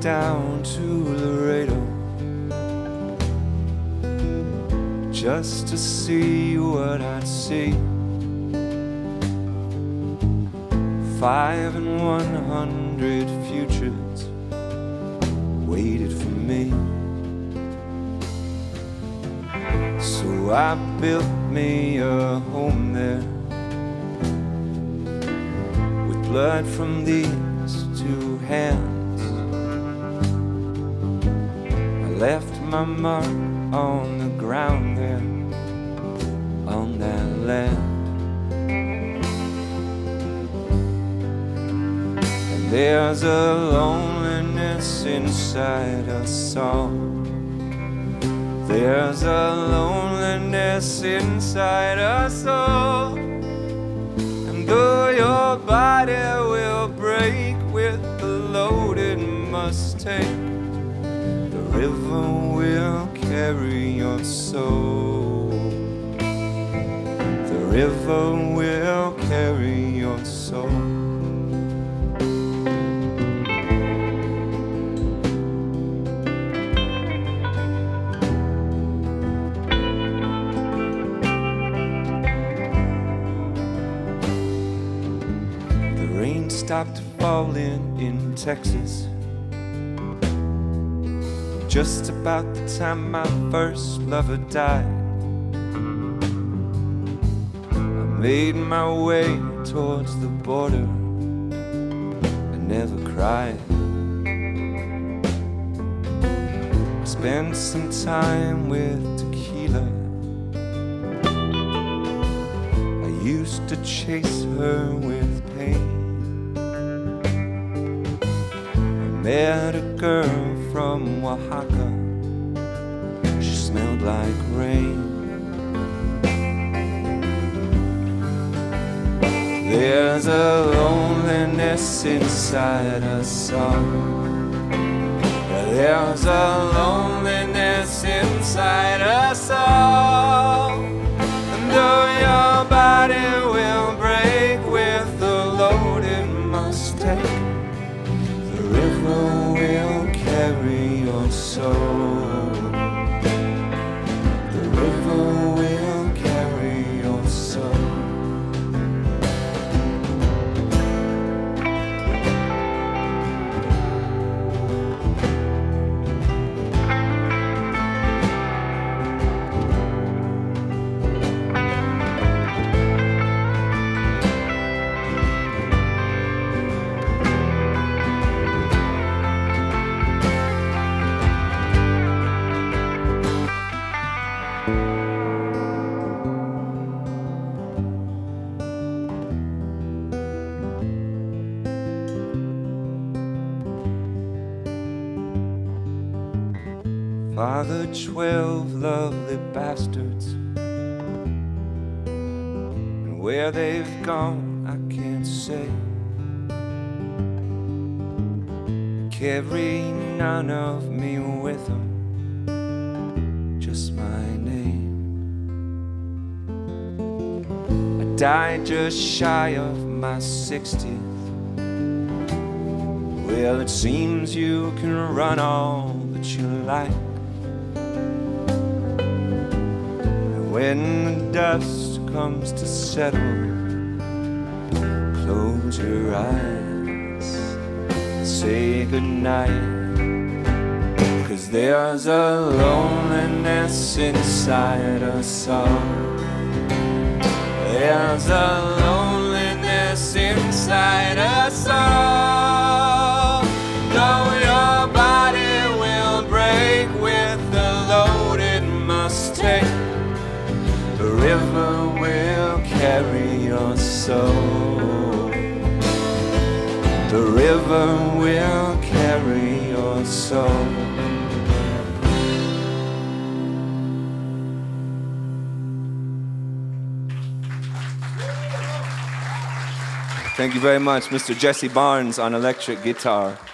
down to Laredo just to see what I'd see. 5 in 100 futures waited for me. So I built me a home there, with blood from these two hands. I left my mark on the ground there, on that land. And there's a loneliness inside us all. There's a loneliness inside us all. And though your body will break with the load it must take, the river will carry your soul. The river will carry your soul. Stopped falling in Texas just about the time my first lover died. I made my way towards the border. I never cried. I spent some time with tequila. I used to chase her with pain. Met a girl from Oaxaca, she smelled like rain. There's a loneliness inside us all. There's a loneliness inside us all. And though your body will break with the load it must take, the river will carry your soul. The river will carry your soul. Father, 12 lovely bastards, and where they've gone I can't say. Carry none of me with them, just my name. I died just shy of my 60th. Well, it seems you can run all that you like. When the dust comes to settle, close your eyes, say goodnight. 'Cause there's a loneliness inside us all. There's a loneliness inside us all. Though your body will break with the load it must take, the river will carry your soul. The river will carry your soul. Thank you very much, Mr. Jesse Barnes on electric guitar.